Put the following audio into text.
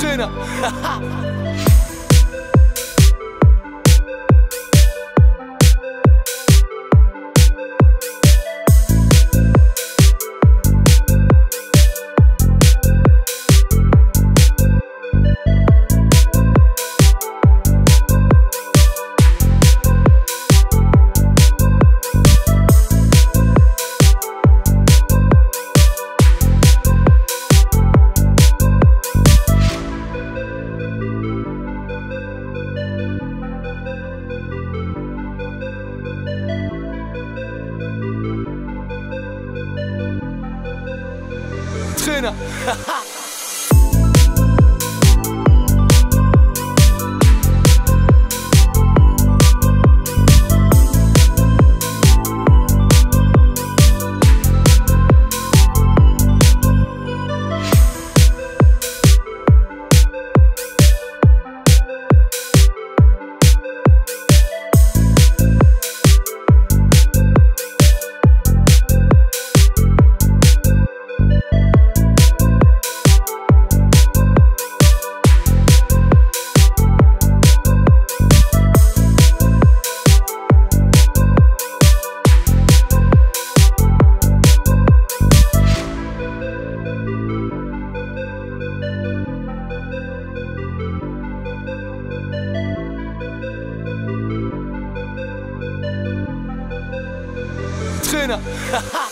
Trena. Trena. Trena.